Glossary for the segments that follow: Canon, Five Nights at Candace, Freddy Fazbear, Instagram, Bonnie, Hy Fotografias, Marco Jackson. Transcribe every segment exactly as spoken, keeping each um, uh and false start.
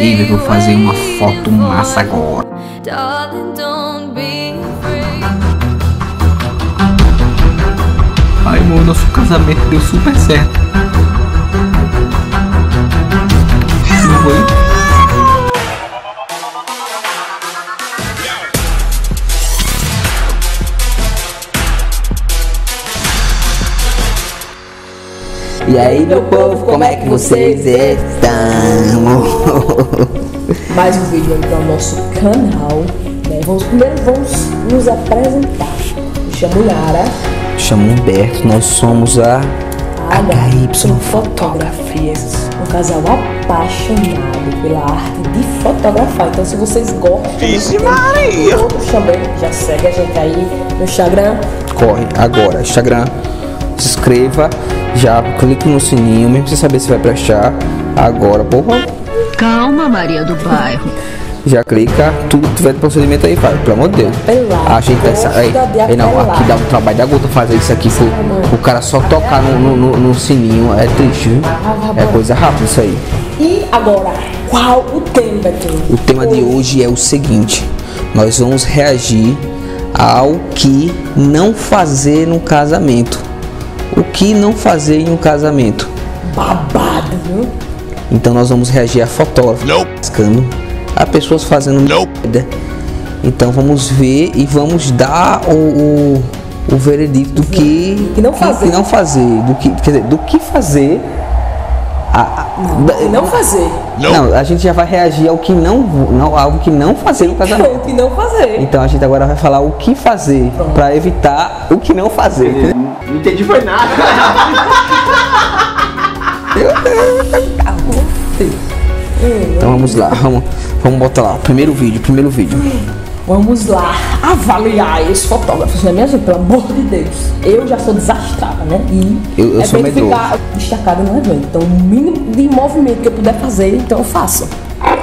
Ele vou fazer uma foto massa agora. Ai, mano, nosso casamento deu super certo. Não foi? E aí, meu povo, como é que vocês estão? Mais um vídeo aqui no nosso canal, né? Vamos, primeiro vamos nos apresentar. Me chamo Yara. Me chamo Humberto, nós somos a H Y Fotografias. Um casal apaixonado pela arte de fotografar. Então se vocês gostam, Vixe Maria! Já segue a gente aí no Instagram. Corre agora, Instagram. Se inscreva, já clique no sininho, mesmo sem saber se vai prestar. Agora, porra. Calma, Maria do Bairro. Já clica, tudo tiver procedimento aí, pai, pelo amor de Deus. Ajeita essa aí. Ei, não, aqui dá um trabalho da gota fazer isso aqui. Foi, o cara só tocar no, no, no, no sininho é triste, viu? É coisa rápida isso aí. E agora, qual o tema, Beto? O tema de hoje é o seguinte: nós vamos reagir ao que não fazer no casamento. O que não fazer em um casamento? Babado, viu? Então nós vamos reagir a fotógrafos pescando, a pessoas fazendo merda. Então vamos ver e vamos dar o, o, o veredito do que, que não fazer, que não fazer, do que, quer dizer, do que fazer. A, a, não, da, não fazer. Não, a gente já vai reagir ao que não, não algo que não fazer no casamento. O que não fazer. Então a gente agora vai falar o que fazer para evitar o que não fazer. Não entendi foi nada. Então vamos lá, vamos, vamos botar lá. Primeiro vídeo, primeiro vídeo. Vamos lá avaliar esses fotógrafos, né, minha gente? Pelo amor de Deus. Eu já sou desastrada, né? E eu, eu é sou bem ficar destacada no evento. Então, o mínimo de movimento que eu puder fazer, então eu faço.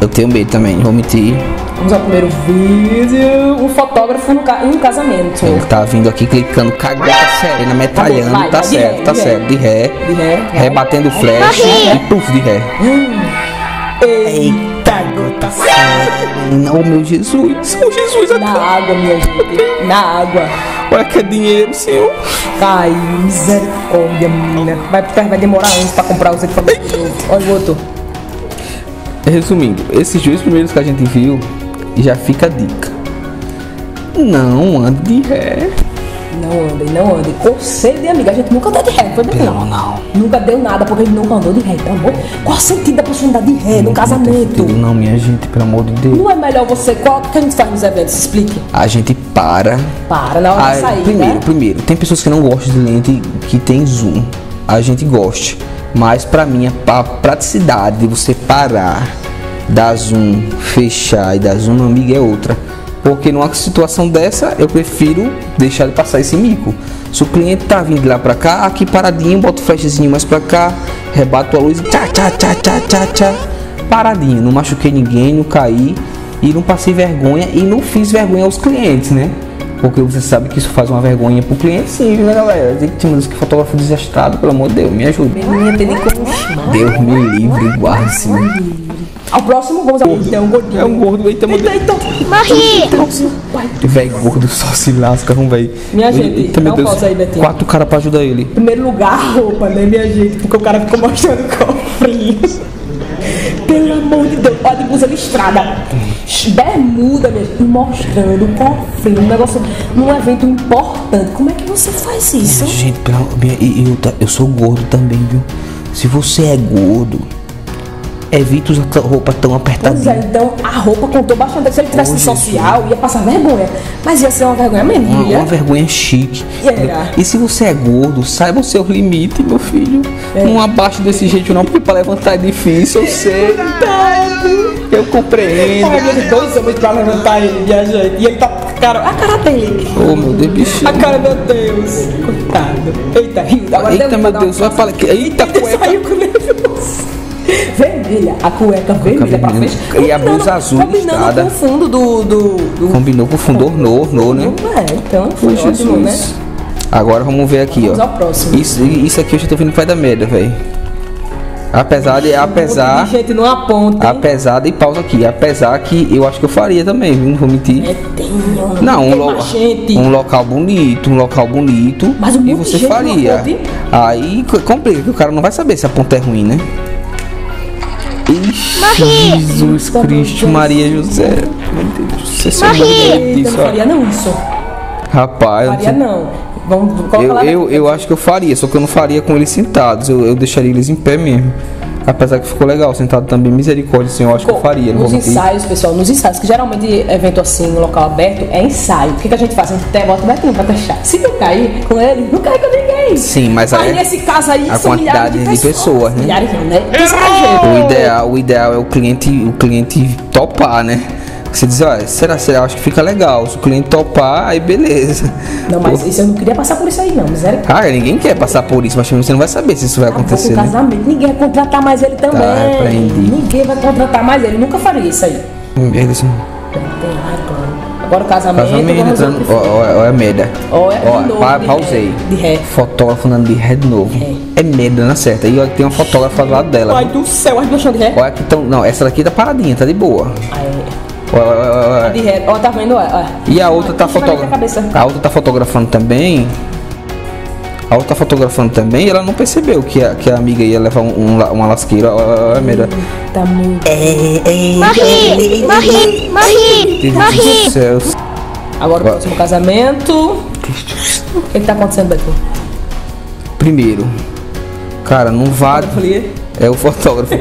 Eu tenho medo também, vou mentir. Vamos ao primeiro vídeo. Um fotógrafo no ca... em um casamento. Ele tá vindo aqui clicando, cagada serena, metralhando. Tá, vai, tá certo, ré, tá de certo. De ré, de ré, ré, rebatendo ré, flash ré. E puff de ré. Hum. Eita. Não, meu Jesus, meu Jesus, na atua. Água, minha gente, na água. Olha que é dinheiro, senhor. Ai, misericórdia, menina. Vai, vai demorar anos pra comprar os equipamentos. Olha o outro. Resumindo, esses dois primeiros que a gente viu, já fica a dica: não ande de ré. Não ande, não ande. Conselho de amiga, a gente nunca deu de ré, foi bem? Não, não. Nunca deu nada porque a gente nunca andou de ré, pelo amor. Qual o sentido da pessoa andar de ré no casamento? Não, não, minha gente, pelo amor de Deus. Não é melhor você. Qual que a gente faz nos eventos? Explique. A gente para. Para, na hora a, de sair. Primeiro, né? primeiro. Tem pessoas que não gostam de lente que tem zoom. A gente gosta. Mas pra mim, a praticidade de você parar, dar zoom, fechar e dar zoom na amiga é outra. Porque numa situação dessa, eu prefiro deixar de passar esse mico. Se o cliente tá vindo de lá pra cá, aqui paradinho, bota o flashzinho mais pra cá, rebato a luz, tchá, tchá, tchá, tchá, tchá, tchá, paradinho, não machuquei ninguém, não caí, e não passei vergonha, e não fiz vergonha aos clientes, né? Porque você sabe que isso faz uma vergonha pro cliente, sim, né, galera? Tem que ter que fotógrafo desastrado, pelo amor de Deus, me ajuda. Deus me livre, guarde, senhor. Ao próximo, vamos ao gordo. É um gordinho. É um gordo, eita, eita, eita. Morri! Véi, gordo só se lasca, não, véi. Minha gente, eita, meu Deus, aí, quatro caras pra ajudar ele. Primeiro lugar, roupa, né, minha gente? Porque o cara ficou mostrando cofrinho. Pelo amor de Deus, olha de blusa listrada. Bermuda, minha gente, mostrando cofrinho. Um negócio, num evento importante. Como é que você faz isso? Minha gente, pela... eu, eu, eu sou gordo também, viu? Se você é gordo, evita usar roupa tão apertadinha. É, então a roupa contou bastante. Se ele tivesse no social, ia passar vergonha. Mas ia ser uma vergonha mesmo. Uma, uma vergonha chique. Yeah. E se você é gordo, saiba o seu limite, meu filho. É. Não abaixe desse jeito não, porque para levantar é difícil, eu sei. Eu compreendo. Ele dois anos pra levantar ele, minha gente. E ele tá cara, a cara dele. Oh, meu Deus, bichinho. A cara, meu Deus. Coitado. Eita, rindo. Agora eita, meu Deus, vai falar que. Eita, cueca. Saiu com nervoso. Vermelha, a cueca vermelha pra frente. E a blusa azul listrada. Combinando com o fundo do... do, do... Combinou com o fundo, ornou, ornou, né? É, então foi ótimo, né? Agora vamos ver aqui, vamos ó. Vamos ao próximo. Isso, isso aqui eu já tô vendo que vai dar merda, velho. Apesar de, apesar, gente não aponta, apesar de pausa aqui, apesar que eu acho que eu faria também, viu? Não vou mentir. É, tem, não, não um, lo um local bonito, um local bonito. Mas um e você faria. Aí complica, que o cara não vai saber se a ponta é ruim, né? Ixi, Morri. Jesus Cristo, Morri. Maria José. Meu Deus, você só isso, não faria não isso. Rapaz, não faria não. Vamos, eu eu, eu acho que eu faria, só que eu não faria com eles sentados, eu, eu deixaria eles em pé mesmo. Apesar que ficou legal, sentado também, misericórdia, senhor, eu acho que eu faria. Nos ensaios, pessoal, nos ensaios, que geralmente evento assim, no local aberto, é ensaio. O que, que a gente faz? A gente até bota o betinho pra testar. Se não cair com ele, não cai com ninguém. Sim, mas aí, nesse caso aí, a quantidade de pessoas, de pessoas, né? Milhares não, né? O ideal, o ideal é o cliente, o cliente topar, né? Você diz, olha, será, será, acho que fica legal. Se o cliente topar, aí beleza. Não, mas isso, eu não queria passar por isso aí, não, misericórdia. Ah, ninguém quer passar por isso, mas você não vai saber se isso vai acontecer, né? Ninguém vai contratar mais ele também. Tá, ninguém vai contratar mais ele, nunca faria isso aí. Beleza. Agora o casamento, casamento vamos... Ó, ó, é merda. Ó, é ó, de novo, pa, de pausei. Ré, de ré. Fotógrafo andando de ré de novo. Ré. É merda, não acerta. E olha que tem uma fotógrafa do lado dela. Ai, do céu, as duas de ré. Olha que tão... Não, essa daqui tá paradinha, tá de boa. Aí... Ó, de ré. Ó, tá vendo? Ó, ó. E a outra tá fotografando. A outra tá fotografando também. A outra tá fotografando também. Ela não percebeu que a, que a amiga ia levar um, um, uma lasqueira. Ó, ó, merda. Tá muito. Morri, morri, morri, morri. Agora o próximo casamento. O que tá acontecendo daqui? Primeiro, cara, não vá. É o fotógrafo.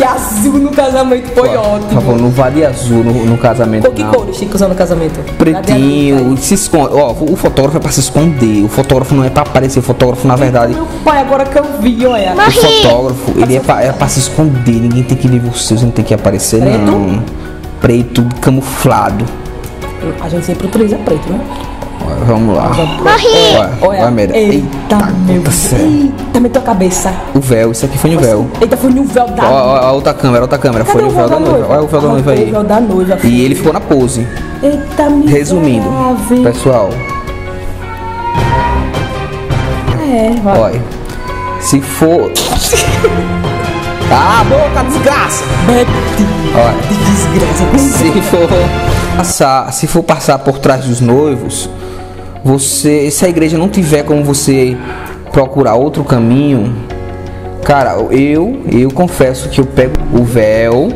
E azul no casamento foi Pô, ótimo. Por favor, não vale azul no, no casamento. Pô, que não. Cores tem que usar no casamento? Pretinho, se esconde. Ó, o fotógrafo é pra se esconder. O fotógrafo não é pra aparecer. O fotógrafo, na verdade. Meu pai, agora que eu vi, olha. O fotógrafo, ele é pra, é pra se esconder. Ninguém tem que ver você, você não tem que aparecer, preto? Não. Preto, camuflado. A gente sempre utiliza preto, né? Vamos lá. Morri! Olha, merda. Eita, eita, meu Deus. Eita, meteu a cabeça. O véu, isso aqui foi no véu. Eita, foi no véu da noiva. Olha a outra câmera, outra câmera. Foi no véu da noiva. Olha o véu da noiva aí. E ele ficou na pose. Eita, meu Deus. Resumindo, pessoal. É, vai. Olha. Se for. Ah, boca, desgraça! Olha. Desgraça. Se for passar, se for passar por trás dos noivos. Você, se a igreja não tiver como você procurar outro caminho, cara, eu eu confesso que eu pego o véu,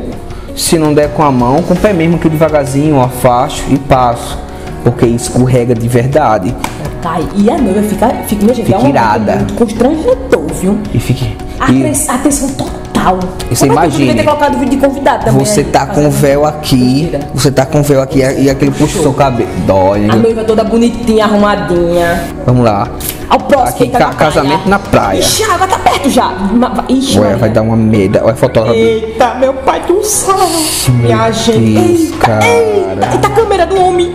se não der com a mão, com o pé mesmo, que devagarzinho eu afasto e passo, porque escorrega de verdade. Tá, e a noiva fica, fica, meu gente, fica é irada, muito constrangedor, viu? E fique a atenção total. Você imagina. Você tá com o véu aqui, você tá com o véu aqui e aquele puxa o seu cabelo. Dói, né? A noiva toda bonitinha, arrumadinha. Vamos lá. Ao próximo, aqui, tá ca casamento na praia. Ixi, a água tá perto já. Ixi, ué, vai dar uma merda. Ué, fotógrafo. Eita, meu pai do céu. Minha gente. Eita, eita, eita, a câmera do homem.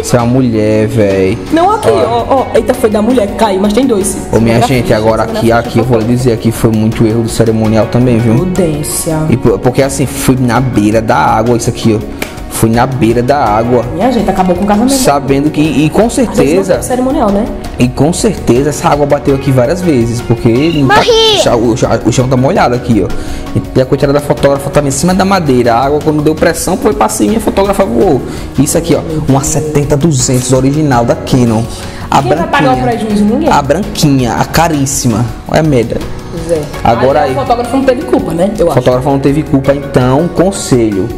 Isso é uma mulher, velho. Não, aqui, ó, ó, ó. Eita, foi da mulher, caiu, mas tem dois. Ô, minha gente, agora aqui, aqui, eu vou dizer aqui, foi muito erro do cerimonial também, viu? Prudência. E porque assim, fui na beira da água, isso aqui, ó. Fui na beira da água. Minha gente, acabou com o casamento. Sabendo que, e com certeza. Cerimonial, né? E com certeza essa água bateu aqui várias vezes, porque tá, o, o, o chão tá molhado aqui, ó. E a coitada da fotógrafa tava em cima da madeira. A água, quando deu pressão, foi pra cima e a fotógrafa voou. Isso aqui, ó, uma setenta duzentos original da Canon. A quem branquinha, vai pagar o prejuízo? Ninguém. A branquinha, a caríssima. Olha a merda. Zé. Agora aí. O fotógrafo não teve culpa, né? Eu acho. O fotógrafo não teve culpa, então, conselho.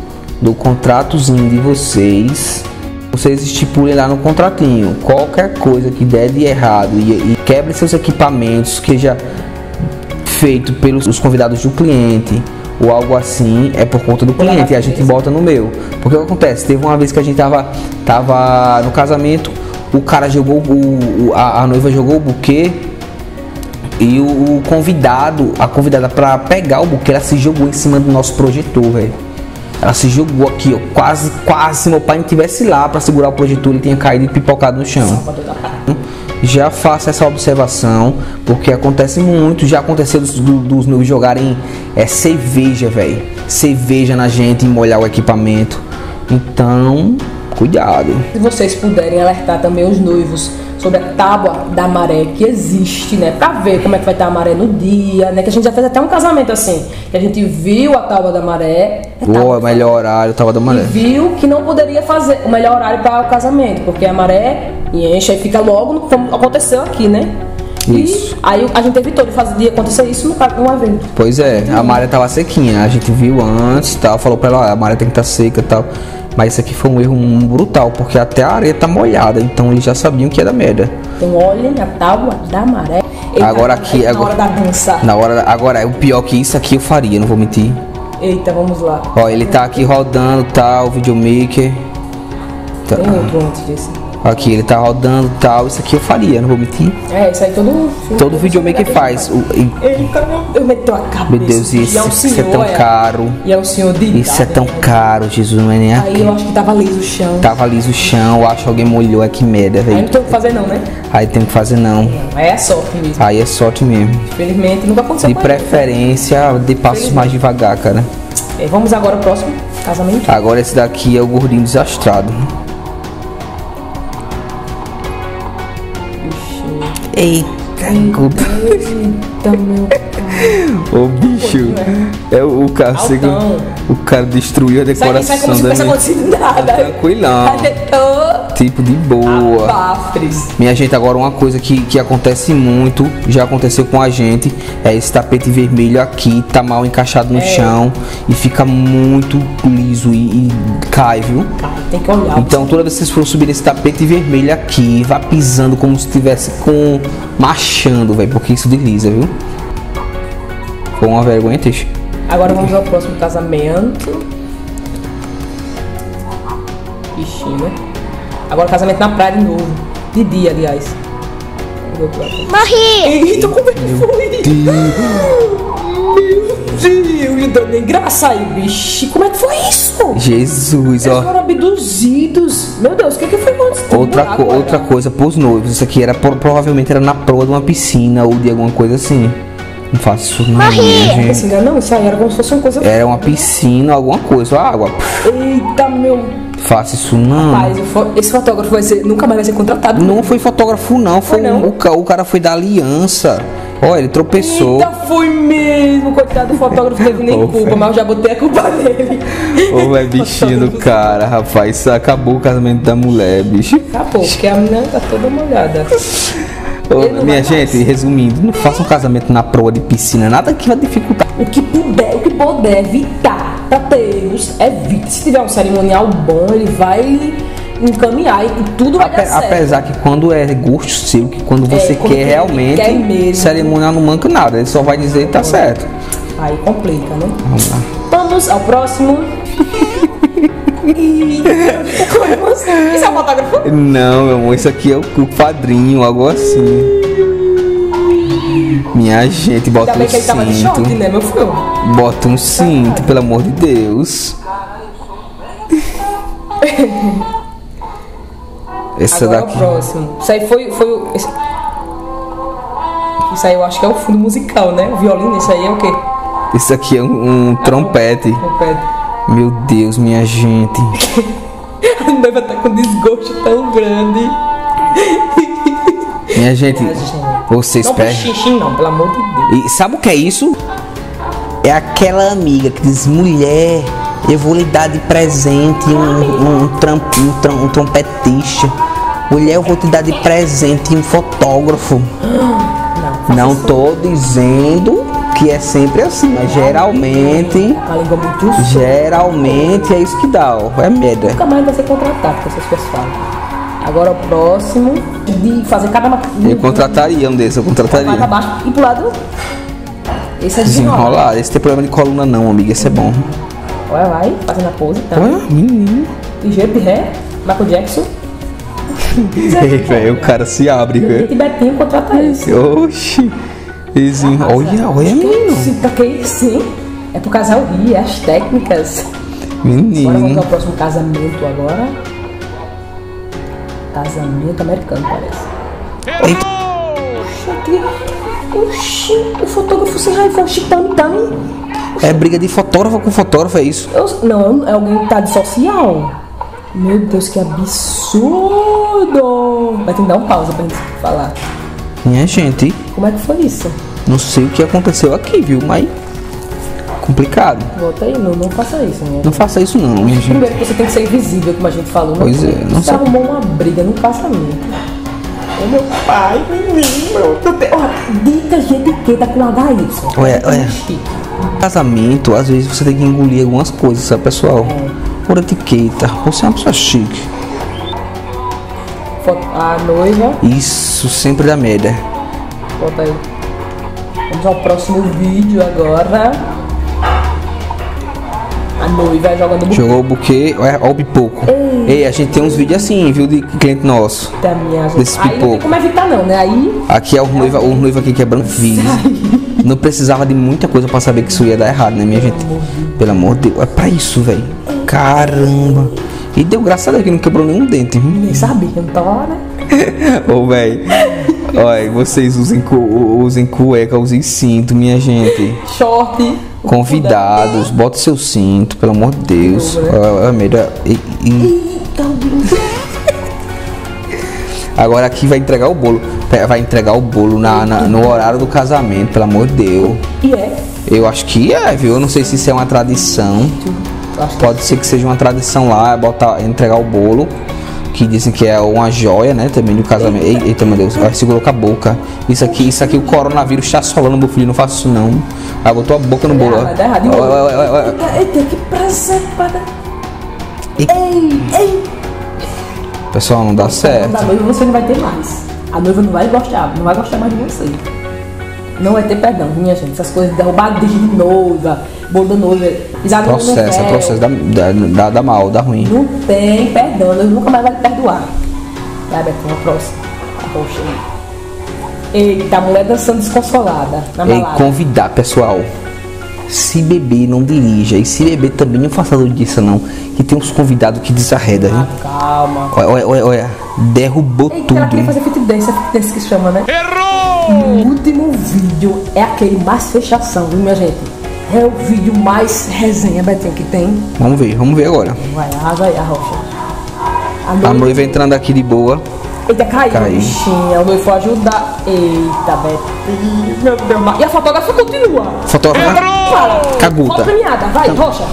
Do contratozinho de vocês, vocês estipulem lá no contratinho qualquer coisa que der de errado e, e quebre seus equipamentos que já feito pelos os convidados do cliente ou algo assim, é por conta do cliente e a gente bota no meu, porque o que acontece, teve uma vez que a gente tava, tava no casamento, o cara jogou o, a, a noiva jogou o buquê e o, o convidado, a convidada para pegar o buquê, ela se jogou em cima do nosso projetor, velho. Ela se jogou aqui, ó, quase, quase, se meu pai não estivesse lá para segurar o projetor, ele tinha caído e pipocado no chão. Já faça essa observação, porque acontece muito, já aconteceu dos, dos meus jogarem é, cerveja, velho, cerveja na gente e molhar o equipamento, então, cuidado. Se vocês puderem alertar também os noivos sobre a tábua da maré que existe, né? Pra ver como é que vai estar a maré no dia, né? Que a gente já fez até um casamento assim, que a gente viu a tábua da maré. Ou o melhor horário, tábua da maré. E viu que não poderia fazer o melhor horário para o casamento, porque a maré enche e fica logo, como aconteceu aqui, né? Isso. E aí a gente evitou de fazer de acontecer isso num evento. Pois é, a maré tava sequinha, a gente viu antes, tal, falou pra ela, ah, a maré tem que estar tá seca e tal. Mas isso aqui foi um erro brutal, porque até a areia tá molhada, então eles já sabiam que era merda. Então olhem a tábua da maré. Eita, agora aqui, na agora, hora da dança. Na hora, agora, o pior que isso aqui eu faria, não vou mentir. Eita, vamos lá. Ó, ele tá aqui rodando, tá, o videomaker. Tá. Tem outro antes disso. Aqui ele tá rodando tal, isso aqui eu faria, não vou mentir. É, isso aí todo todo videomaker faz. Ele tá, eu meteu a cabeça. Meu Deus, isso, é um senhor, isso é tão caro. E é um senhor de idade. Isso é tão caro, Jesus, não é nem aqui. Aí eu acho que tava liso o chão. Tava liso o chão, eu acho que alguém molhou, é que merda, velho. Aí não tem o que fazer não, né? Aí tem que fazer não. Aí é sorte mesmo. Aí é sorte mesmo. Infelizmente nunca aconteceu. De preferência, de passos mais devagar, cara. É, vamos agora ao próximo casamento. Agora esse daqui é o gordinho desastrado. Eita, eita, meu Deus. O bicho é o, o cara o cara destruiu a decoração sai, sai da minha. Não nada. Tranquilão. Adetou. Tipo de boa. Abafres. Minha gente, agora uma coisa que, que acontece muito, já aconteceu com a gente, é esse tapete vermelho aqui, tá mal encaixado no é. chão e fica muito liso e, e cai, viu? Tem que olhar. Então toda vez que vocês forem subir esse tapete vermelho aqui, vá pisando como se estivesse com machando, velho, porque isso desliza, viu? Foi uma vergonha, teixe. Agora vamos ao próximo casamento. Ixi, né? Agora casamento na praia de novo. De dia, aliás. Morri! Eita, como é que foi? Meu Deus, nem graça aí, bicho. Como é que foi isso? Jesus, eles ó. Eles foram abduzidos. Meu Deus, o que, que foi isso? Outra, co outra coisa pros noivos. Isso aqui era, provavelmente era na proa de uma piscina ou de alguma coisa assim. Não faço isso não, minha gente. Não, isso aí era como se fosse uma coisa... Era uma piscina, alguma coisa, água. Eita, meu... Faça isso não. Rapaz, esse fotógrafo vai ser, nunca mais vai ser contratado. Não, não foi fotógrafo não, foi, foi não. O, o cara foi da aliança. Olha, ele tropeçou. Eita, foi mesmo, coitado do fotógrafo, teve nem oh, culpa, mas eu já botei a culpa nele. Ô, é bichinho do cara, rapaz, isso acabou o casamento da mulher, bicho. Acabou, porque a menina tá toda molhada. Ô, minha gente, mais. Resumindo, não faça um casamento na proa de piscina, nada que vai dificultar. O que puder, o que puder evitar, pra termos, evite. Se tiver um cerimonial bom, ele vai encaminhar e tudo vai Ape, dar certo. Apesar que quando é gosto seu, que quando você é, quando quer realmente, quer mesmo. Cerimonial não manca nada, ele só vai dizer que tá certo. Aí complica, né? Vamos lá. Vamos ao próximo. Isso é um fotógrafo? Não, meu amor, isso aqui é o, o padrinho, algo assim. Minha gente, bota um cinto. Tava de short, né, meu filho? Bota um cinto, pelo amor de Deus. Essa agora daqui. É o próximo. Isso aí foi, foi o. Esse... Isso aí eu acho que é o fundo musical, né? O violino, isso aí é o quê? Isso aqui é um, um ah, trompete. Um trompete. Meu Deus, minha gente. A noiva tá com desgosto tão grande. Minha gente, vocês perdem. Não, xixi, não, pelo amor de Deus. E sabe o que é isso? É aquela amiga que diz, mulher, eu vou lhe dar de presente um, um, um, tram, um, tram, um trompetista. Mulher, eu vou te dar de presente um fotógrafo. Não, não tô dizendo... Que é sempre assim, mas geralmente geralmente é isso que dá, ó, é merda. Nunca mais vai ser contratado com essas pessoas. Agora o próximo de fazer cada... Eu contrataria um desses, eu contrataria. Mais abaixo e pro lado... Esse é desenrolar, esse tem problema de coluna não, amiga, esse é bom. Olha lá, fazendo a pose, tá? Olha, menino. De jeito de ré, Marco Jackson. Ei, velho, o cara se abre, velho. E Betinho contrata isso. Oxi. Ah, olha, olha, menino. Sim, é pro casal rir, as técnicas. Menino. Agora vamos ao próximo casamento agora. Casamento americano, parece. Eita. Oxi, o fotógrafo se raivou, chitantão. É briga de fotógrafo com fotógrafo, é isso? Eu, não, é alguém que tá de social. Meu Deus, que absurdo. tudo! Vai ter que dar um pausa pra gente falar. Minha gente, como é que foi isso? Não sei o que aconteceu aqui, viu? Mas complicado. Volta aí, não, não faça isso, minha Não gente. faça isso não, minha gente. Primeiro que você tem que ser invisível, como a gente falou. Pois é, não sei. Você arrumou uma briga, não faça a minha. É meu pai, menino. Dita gente que tá com H Y. Olha, olha. Casamento, às vezes você tem que engolir algumas coisas, sabe, pessoal? É. Por etiqueta, você é uma pessoa chique. A noiva. Isso, sempre dá merda. Volta aí. Vamos ao próximo vídeo agora. A noiva jogando buquê. Jogou o buquê, olha o pipoco. Ei, Ei, a gente tem uns vídeos assim, viu, de cliente nosso. Da minha gente. Desse pipoco. Aí não tem como evitar não, né? Aí... Aqui é o noivo, o noivo aqui quebrando vidro. Não precisava de muita coisa pra saber que isso ia dar errado, né, minha Pelo gente? Amor de... Pelo amor de Deus. É pra isso, velho. Caramba. E deu graça daqui, não quebrou nenhum dente. Nem sabia, não tava, né? Ô, velho. Olha, vocês usem, cu, usem cueca, usem cinto, minha gente. Short. Convidados, bota seu cinto, pelo amor de Deus. Olha, melhor. Agora aqui vai entregar o bolo. Vai entregar o bolo na, na, no horário do casamento, pelo amor de Deus. E é? Eu acho que é, viu? Eu não sei se isso é uma tradição. Pode ser que seja uma tradição lá, botar, entregar o bolo. Que dizem que é uma joia, né? Também do casamento. Eita, Eita meu Deus, vai, segurou com a boca. Isso aqui, isso aqui, o coronavírus está assolando, meu filho. Não faço isso não. Aí botou a boca no bolo. Vai dar errado, hein? Eita, que prazer para. Ei, ei. Pessoal, não dá certo. Da noiva você não vai ter mais. A noiva não vai gostar, não vai gostar mais de você. Não vai ter perdão, minha gente. Essas coisas derrubadas de noiva, bolo da noiva. Processo, é processo, dá, dá, dá mal, dá ruim. Não tem perdão, eu nunca mais vai te perdoar. Vai, Betão, a próxima. Poxa. Eita, a mulher dançando desconsolada. Na balada. E convidar, pessoal. Se beber, não dirija. E se beber também, não faça disso, não. Que tem uns convidados que desarreda, ah, viu? Calma. Olha, olha, olha. Derrubou Eita, tudo. Ela queria fazer fit dance, é fit dance que chama, né? Errou! O último vídeo é aquele mais fechação, viu, minha gente? É o vídeo mais resenha, Betinho, que tem. Vamos ver, vamos ver agora. Vai lá, vai lá, Rocha. A noiva entrando aqui de boa. Eita, caiu, caiu. Bichinha. O noivo foi ajudar. Eita, Betinho. Meu Deus. E a fotógrafa continua. Fotógrafa? Fala. Caguta. Foto premiada. Vai, Cam... Rocha.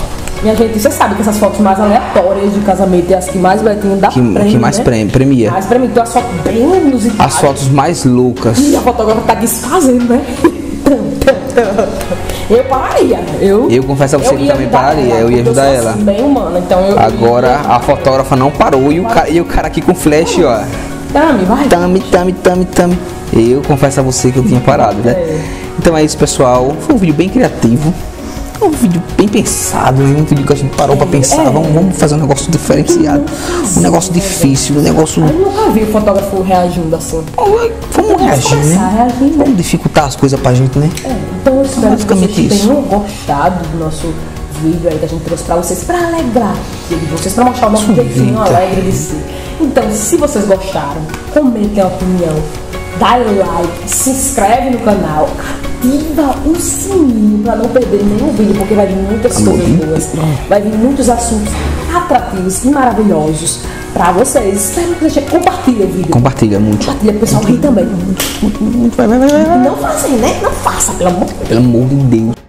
Minha gente, você sabe que essas fotos mais aleatórias de casamento é as que mais Betinho dá que, prêmio, que mais né? prêmio, premia. Mas prêmio, então as fotos bem inusitadas. As fotos mais loucas. E a fotógrafa tá desfazendo, né? Eu pararia. Eu, eu confesso a você que também pararia. Ela, eu ia ajudar ela. Assim, bem humana, então eu, Agora eu, eu, a fotógrafa não parou e o, cara, e o cara aqui com flash, ó. Tami, vai. Tami, tami, tami, tami. Eu confesso a você que eu tinha parado, né? É. Então é isso, pessoal. Foi um vídeo bem criativo. Um vídeo bem pensado, né? Um vídeo que a gente parou pra pensar. É. Vamos, vamos fazer um negócio diferenciado. Um negócio difícil, um negócio... Eu nunca vi o fotógrafo reagindo assim. Vamos reagir, né? Vamos dificultar as coisas pra gente, né? É. Então eu espero que vocês tenham gostado do nosso vídeo aí que a gente trouxe pra vocês, pra alegrar vocês, pra mostrar o nosso jeitinho alegre de si. Então, se vocês gostaram, comentem a opinião, dá like, se inscreve no canal, ativa o sininho para não perder nenhum vídeo, porque vai vir muitas coisas boas, vai vir muitos assuntos atrativos e maravilhosos para vocês. Espero que você compartilhe o vídeo. Compartilha muito. Compartilha pro pessoal aqui também. Muito, muito, muito, vai, vai, vai, vai. Não faça, né? Não faça, pelo amor de Deus. Pelo amor de Deus.